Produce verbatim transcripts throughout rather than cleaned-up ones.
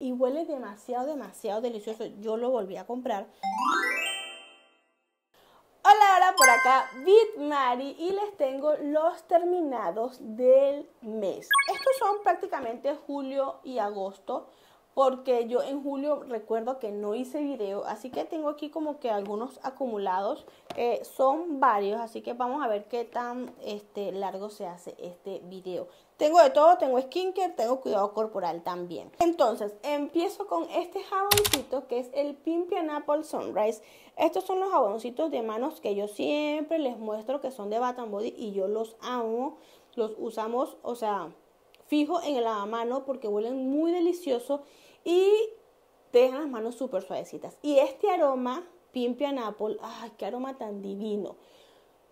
y huele demasiado, demasiado delicioso. Yo lo volví a comprar. Hola, hola, por acá Bitmari y les tengo los terminados del mes. Estos son prácticamente julio y agosto, porque yo en julio recuerdo que no hice video, así que tengo aquí como que algunos acumulados, eh, son varios, así que vamos a ver qué tan este, largo se hace este video. Tengo de todo, tengo skincare, tengo cuidado corporal también. Entonces, empiezo con este jaboncito que es el Pimpian Apple Sunrise. Estos son los jaboncitos de manos que yo siempre les muestro que son de Bath and Body y yo los amo, los usamos, o sea, fijo en el lavamano porque huelen muy delicioso y te dejan las manos súper suavecitas. Y este aroma, Pimpian Apple, ¡ay, qué aroma tan divino!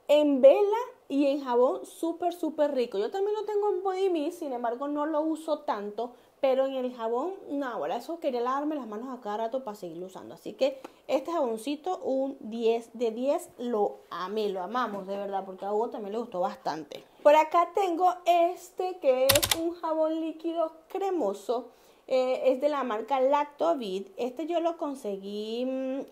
En vela y en jabón, súper, súper rico. Yo también lo tengo en Body Mist, sin embargo no lo uso tanto, pero en el jabón, no, ahora eso quería lavarme las manos a cada rato para seguirlo usando. Así que este jaboncito, un diez de diez, lo amé, lo amamos, de verdad, porque a Hugo también le gustó bastante. Por acá tengo este que es un jabón líquido cremoso. Eh, es de la marca Lactovid. Este yo lo conseguí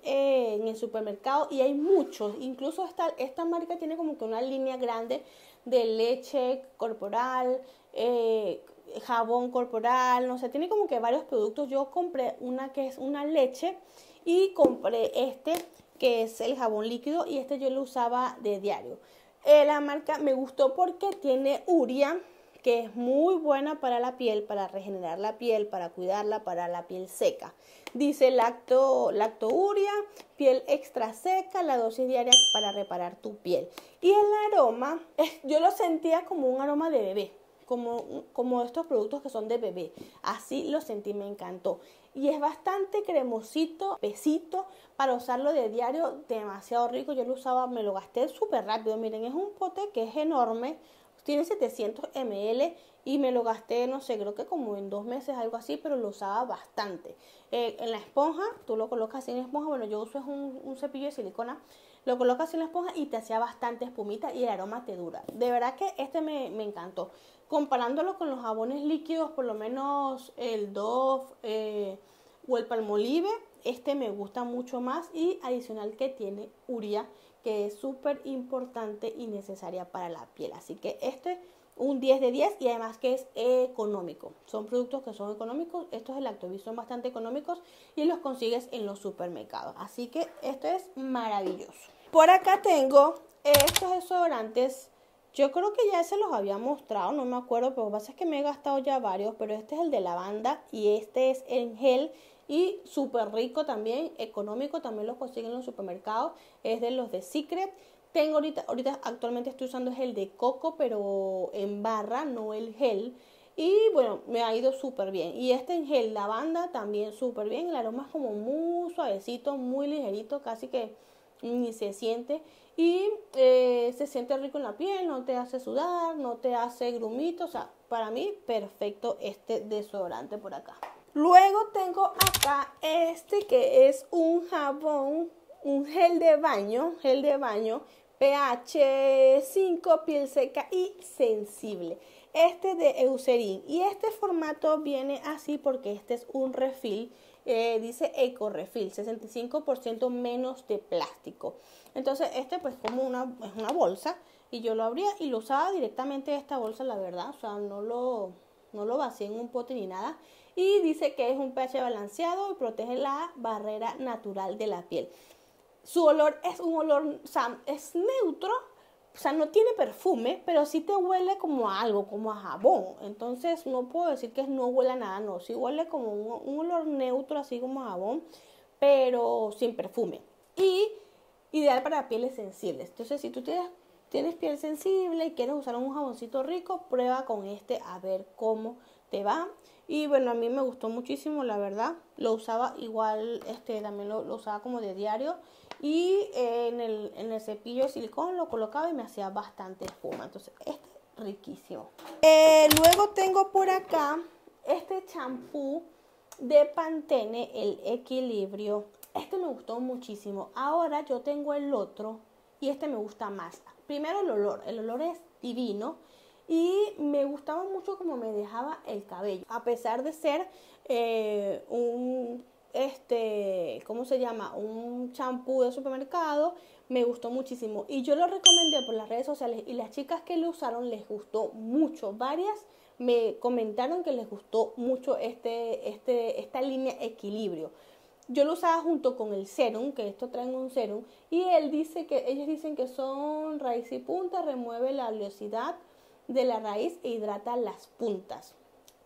eh, en el supermercado y hay muchos. Incluso esta, esta marca tiene como que una línea grande de leche corporal, eh, jabón corporal, no sé, tiene como que varios productos. Yo compré una que es una leche y compré este que es el jabón líquido y este yo lo usaba de diario. Eh, la marca me gustó porque tiene urea, que es muy buena para la piel, para regenerar la piel, para cuidarla, para la piel seca. Dice lacto, lactouria, piel extra seca, la dosis diaria para reparar tu piel. Y el aroma, yo lo sentía como un aroma de bebé, como, como estos productos que son de bebé. Así lo sentí, me encantó. Y es bastante cremosito, pesito, para usarlo de diario, demasiado rico. Yo lo usaba, me lo gasté súper rápido. Miren, es un pote que es enorme. Tiene setecientos mililitros y me lo gasté, no sé, creo que como en dos meses, algo así, pero lo usaba bastante. Eh, en la esponja, tú lo colocas así en la esponja, bueno, yo uso es un, un cepillo de silicona, lo colocas así en la esponja y te hacía bastante espumita y el aroma te dura. De verdad que este me, me encantó. Comparándolo con los jabones líquidos, por lo menos el Dove eh, o el Palmolive, este me gusta mucho más y adicional que tiene urea, que es súper importante y necesaria para la piel. Así que este un diez de diez y además que es económico. Son productos que son económicos. Estos de Lactovit son bastante económicos y los consigues en los supermercados. Así que esto es maravilloso. Por acá tengo estos desodorantes. Yo creo que ya se los había mostrado, no me acuerdo, pero lo que pasa es que me he gastado ya varios, pero este es el de lavanda y este es en gel y súper rico también, económico, también los consiguen en los supermercados, es de los de Secret. Tengo ahorita, ahorita actualmente estoy usando gel de coco, pero en barra, no el gel. Y bueno, me ha ido súper bien. Y este en gel lavanda también súper bien, el aroma es como muy suavecito, muy ligerito, casi que ni se siente y eh, se siente rico en la piel, no te hace sudar, no te hace grumito, o sea, para mí perfecto este desodorante por acá. Luego tengo acá este que es un jabón, un gel de baño, gel de baño pH cinco, piel seca y sensible. Este de Eucerin y este formato viene así porque este es un refil. Eh, dice Eco Refill, sesenta y cinco por ciento menos de plástico. Entonces este pues como una, es una bolsa y yo lo abría y lo usaba directamente esta bolsa, la verdad, o sea, no lo, no lo vacié en un pote ni nada. Y dice que es un pH balanceado y protege la barrera natural de la piel. Su olor es un olor, o sea, es neutro, o sea, no tiene perfume, pero sí te huele como a algo, como a jabón. Entonces no puedo decir que no huele a nada, no. Sí huele como un, un olor neutro, así como a jabón, pero sin perfume. Y ideal para pieles sensibles. Entonces si tú tienes, tienes piel sensible y quieres usar un jaboncito rico, prueba con este a ver cómo te va. Y bueno, a mí me gustó muchísimo, la verdad. Lo usaba igual, este también lo, lo usaba como de diario. Y eh, en, el, en el cepillo de silicón lo colocaba y me hacía bastante espuma. Entonces, este es riquísimo. Eh, luego tengo por acá este champú de Pantene, el Equilibrio. Este me gustó muchísimo. Ahora yo tengo el otro y este me gusta más. Primero el olor. El olor es divino. y me gustaba mucho como me dejaba el cabello, a pesar de ser eh, un este ¿cómo se llama? un champú de supermercado. Me gustó muchísimo y yo lo recomendé por las redes sociales y las chicas que lo usaron les gustó mucho. Varias me comentaron que les gustó mucho este, este, esta línea Equilibrio. Yo lo usaba junto con el serum, que esto traen un serum, y él dice que, ellos dicen que son raíz y punta, remueve la oleosidad de la raíz e hidrata las puntas.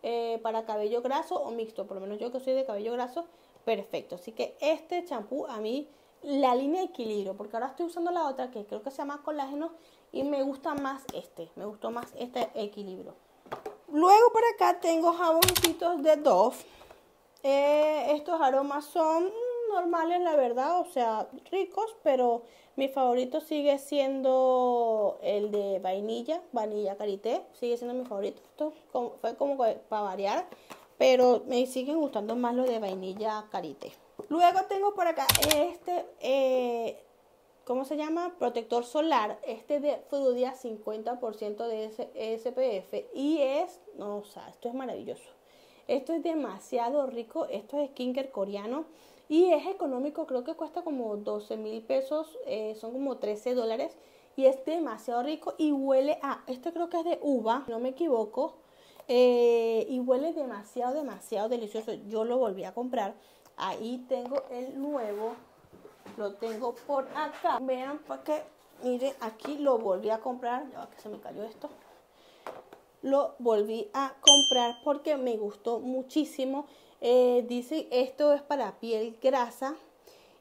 Eh, para cabello graso o mixto, por lo menos yo que soy de cabello graso, perfecto. Así que este champú a mí, la línea Equilibrio, porque ahora estoy usando la otra que creo que se llama Colágeno y me gusta más este, me gustó más este Equilibrio. Luego por acá tengo jaboncitos de Dove. Eh, estos aromas son normales, la verdad, o sea, ricos, pero mi favorito sigue siendo el de vainilla, vainilla karité, sigue siendo mi favorito. Esto fue como para variar, pero me siguen gustando más los de vainilla karité. Luego tengo por acá este, eh, ¿cómo se llama? Protector solar, este de Frudia, cincuenta por ciento de S P F, y es, no, o sea, esto es maravilloso. Esto es demasiado rico, esto es skincare coreano y es económico, creo que cuesta como doce mil pesos, eh, son como trece dólares y es demasiado rico y huele a, este creo que es de uva, no me equivoco, eh, y huele demasiado, demasiado delicioso. Yo lo volví a comprar, ahí tengo el nuevo, lo tengo por acá, vean para que, miren, aquí lo volví a comprar, ya que se me cayó esto. Lo volví a comprar porque me gustó muchísimo. Eh, dice esto es para piel grasa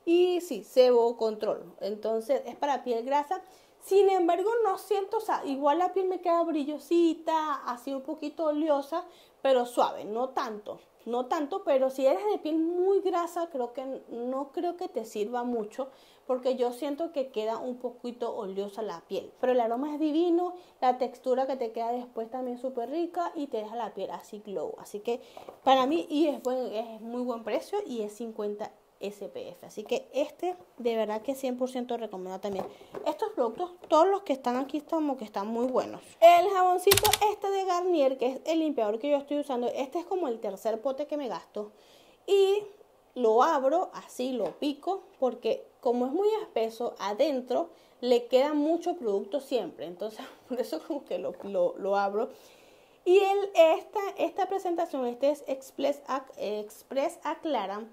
y sí, sebo control. Entonces es para piel grasa. Sin embargo, no siento, o sea, igual la piel me queda brillosita, así un poquito oleosa, pero suave, no tanto. No tanto, pero si eres de piel muy grasa, creo que no creo que te sirva mucho, porque yo siento que queda un poquito oleosa la piel. Pero el aroma es divino, la textura que te queda después también súper rica y te deja la piel así glow. Así que para mí y es, buen, es muy buen precio y es cincuenta S P F. Así que este de verdad que cien por ciento recomendado también. Estos productos, todos los que están aquí, como que están muy buenos. El jaboncito este de Garnier, que es el limpiador que yo estoy usando, este es como el tercer pote que me gasto. Y lo abro, así lo pico, porque como es muy espeso, adentro le queda mucho producto siempre. Entonces por eso como que lo, lo, lo abro. Y el, esta, esta presentación, este es Express, Express Aclara.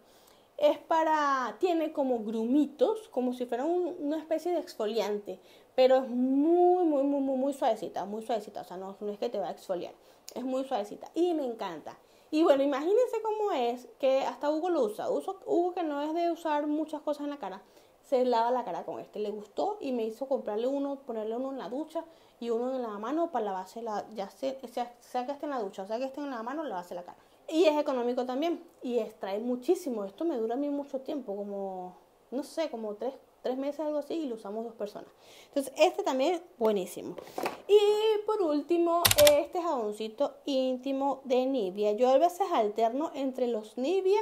Es para, tiene como grumitos, como si fuera un, una especie de exfoliante, pero es muy, muy, muy, muy, muy suavecita, muy suavecita, o sea, no, no es que te va a exfoliar, es muy suavecita y me encanta. Y bueno, imagínense cómo es que hasta Hugo lo usa, Uso, Hugo que no es de usar muchas cosas en la cara, se lava la cara con este, le gustó y me hizo comprarle uno, ponerle uno en la ducha y uno en la mano para lavarse la, ya sea, sea que esté en la ducha, o sea que esté en la mano, lavarse la cara. Y es económico también, y extrae muchísimo, esto me dura a mí mucho tiempo, como, no sé, como tres, tres meses, algo así, y lo usamos dos personas. Entonces este también, buenísimo. Y por último, este jaboncito íntimo de Nivea. Yo a veces alterno entre los Nivea,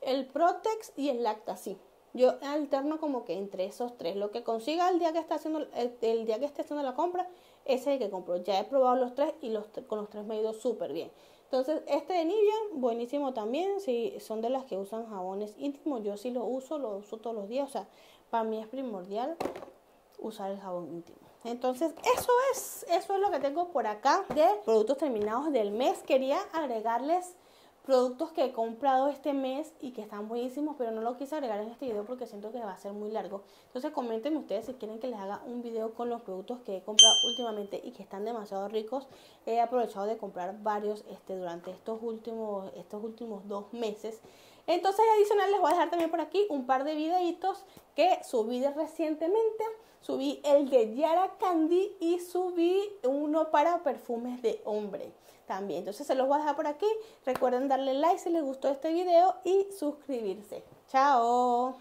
el Protex y el Lacta, sí. Yo alterno como que entre esos tres, lo que consiga el día que está haciendo, el, el día que esté haciendo la compra, ese es el que compro. Ya he probado los tres y los, con los tres me he ido súper bien. Entonces este de Nivea, buenísimo también, si son de las que usan jabones íntimos, yo sí lo uso, lo uso todos los días, o sea, para mí es primordial usar el jabón íntimo. Entonces eso es, eso es lo que tengo por acá de productos terminados del mes. Quería agregarles productos que he comprado este mes y que están buenísimos, pero no lo quise agregar en este video porque siento que va a ser muy largo. Entonces coméntenme ustedes si quieren que les haga un video con los productos que he comprado últimamente y que están demasiado ricos. He aprovechado de comprar varios este, durante estos últimos, estos últimos dos meses. Entonces adicional les voy a dejar también por aquí un par de videitos que subí de recientemente. Subí el de Yara Candy y subí uno para perfumes de hombre también. Entonces se los voy a dejar por aquí. Recuerden darle like si les gustó este video y suscribirse. ¡Chao!